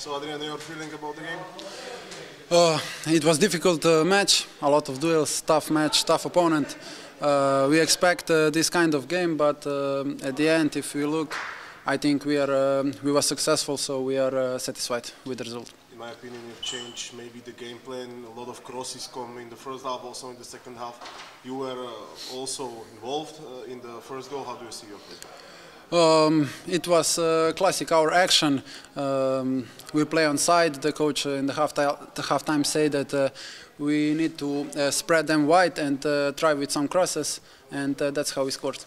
So Adrian, your feeling about the game? It was a difficult match, a lot of duels, tough match, tough opponent. We expect this kind of game, but at the end, if we look, I think we were successful, so we are satisfied with the result. In my opinion, you've changed maybe the game plan. A lot of crosses come in the first half, also in the second half. You were also involved in the first goal. How do you see your play? It was classic, our action. We play on side. The coach in the halftime said that we need to spread them wide and try with some crosses, and that's how we scored.